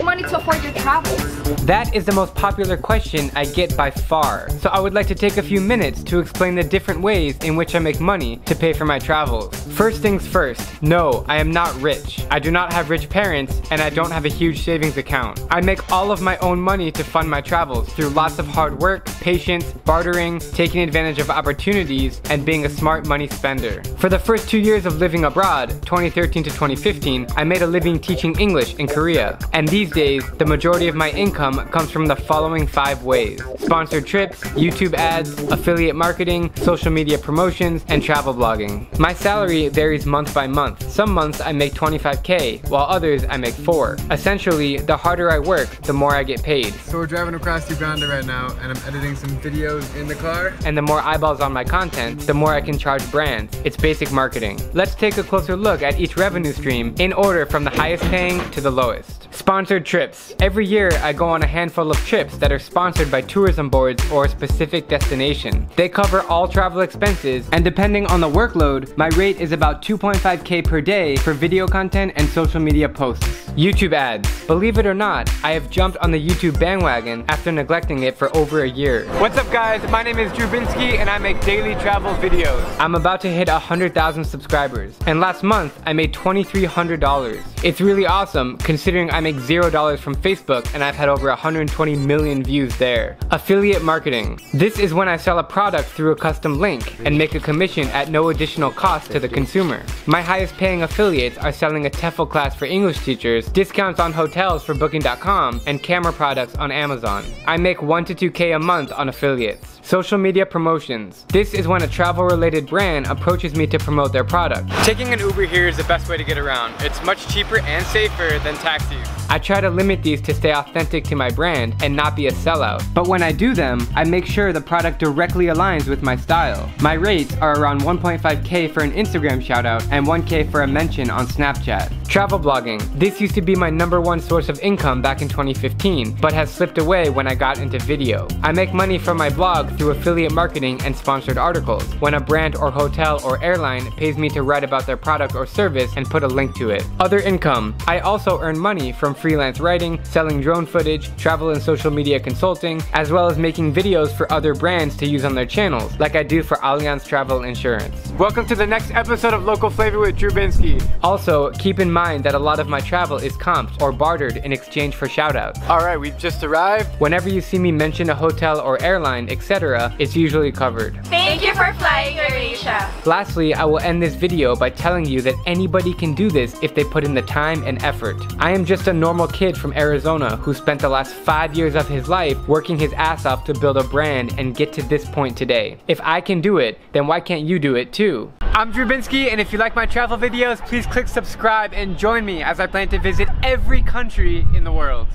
make money to afford your travels? That is the most popular question I get by far, so I would like to take a few minutes to explain the different ways in which I make money to pay for my travels. First things first, no, I am not rich. I do not have rich parents, and I don't have a huge savings account. I make all of my own money to fund my travels through lots of hard work, patience, bartering, taking advantage of opportunities, and being a smart money spender. For the first 2 years of living abroad, 2013 to 2015, I made a living teaching English in Korea. And these days, the majority of my income comes from the following 5 ways: sponsored trips, YouTube ads, affiliate marketing, social media promotions, and travel blogging. My salary varies month by month. Some months I make 25K, while others I make 4. Essentially, the harder I work, the more I get paid. So we're driving across Uganda right now, and I'm editing some videos in the car. And the more eyeballs on my content, the more I can charge brands. It's basic marketing. Let's take a closer look at each revenue stream in order from the highest paying to the lowest. Sponsored trips. Every year I go on a handful of trips that are sponsored by tourism boards or a specific destination. They cover all travel expenses, and depending on the workload, my rate is about 2.5K per day for video content and social media posts. YouTube ads. Believe it or not, I have jumped on the YouTube bandwagon after neglecting it for over a year. What's up guys, my name is Drew Binsky and I make daily travel videos. I'm about to hit 100,000 subscribers, and last month I made $2,300. It's really awesome considering I make $0 from Facebook and I've had over 120 million views there. Affiliate marketing. This is when I sell a product through a custom link and make a commission at no additional cost to the consumer. My highest paying affiliates are selling a TEFL class for English teachers, discounts on hotels for booking.com, and camera products on Amazon. I make 1 to 2K a month on affiliates. Social media promotions. This is when a travel related brand approaches me to promote their product. Taking an Uber here is the best way to get around. It's much cheaper and safer than taxis. I try to limit these to stay authentic to my brand and not be a sellout. But when I do them, I make sure the product directly aligns with my style. My rates are around 1.5K for an Instagram shoutout and 1K for a mention on Snapchat. Travel blogging. This used to be my #1 source of income back in 2015, but has slipped away when I got into video. I make money from my blog through affiliate marketing and sponsored articles, when a brand or hotel or airline pays me to write about their product or service and put a link to it. Other income. I also earn money from freelance writing, selling drone footage, travel and social media consulting, as well as making videos for other brands to use on their channels, like I do for Allianz Travel Insurance. Welcome to the next episode of Local Flavor with Drew Binsky. Also, keep in mind that a lot of my travel is comped or bartered in exchange for shoutouts. Alright, we've just arrived. Whenever you see me mention a hotel or airline, etc., it's usually covered. Thank you for flying AirAsia. Lastly, I will end this video by telling you that anybody can do this if they put in the time and effort. I am just a normal kid from Arizona who spent the last 5 years of his life working his ass off to build a brand and get to this point today. If I can do it, then why can't you do it too? I'm Drew Binsky, and if you like my travel videos, please click subscribe and join me as I plan to visit every country in the world.